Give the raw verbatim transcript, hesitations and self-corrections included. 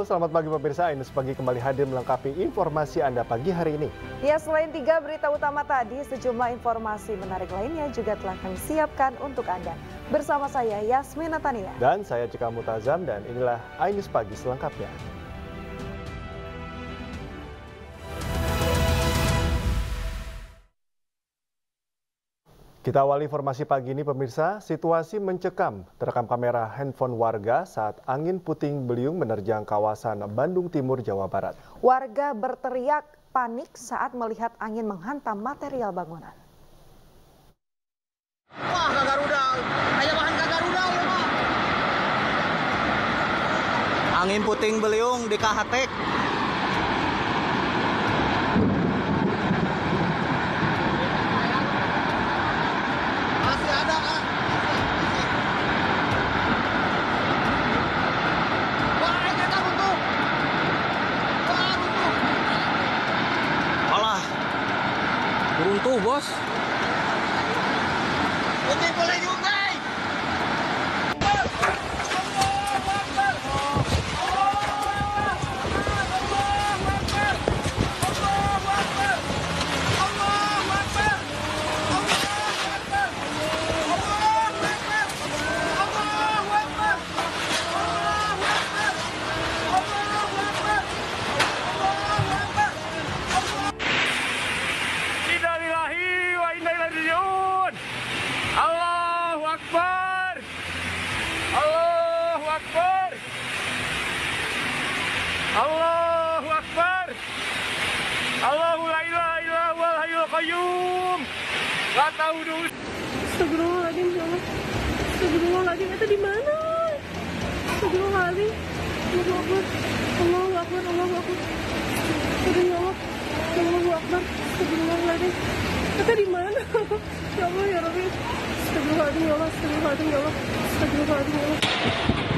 Halo, selamat pagi pemirsa. Ines Pagi kembali hadir melengkapi informasi Anda pagi hari ini. Ya, selain tiga berita utama tadi, sejumlah informasi menarik lainnya juga telah kami siapkan untuk Anda. Bersama saya, Yasmina Tania. Dan saya, Cika Mutazam, dan inilah Ines Pagi selengkapnya. Kita awali informasi pagi ini pemirsa, situasi mencekam terekam kamera handphone warga saat angin puting beliung menerjang kawasan Bandung Timur, Jawa Barat. Warga berteriak panik saat melihat angin menghantam material bangunan. Wah, gagal rudal. Kayak bahan gagal rudal, Pak. Angin puting beliung di Kahatek. Runtuh, bos. Putih boleh juga. Allahu Akbar. Allahu la ilaha illallah wal hayyul qayyum. Enggak tahu dulu. Astagfirullahaladzim, ya Allah. Astagfirullahaladzim, itu di mana? Astagfirullahaladzim. Allahu Akbar. Allahu Akbar. Allahu Akbar. Ya Allah. Allahu Akbar. Astagfirullahaladzim. Itu di mana? Ya Allah, ya Rabbi. Astagfirullahaladzim, ya Allah. Astagfirullahaladzim, ya Allah. Astagfirullahaladzim, ya Allah.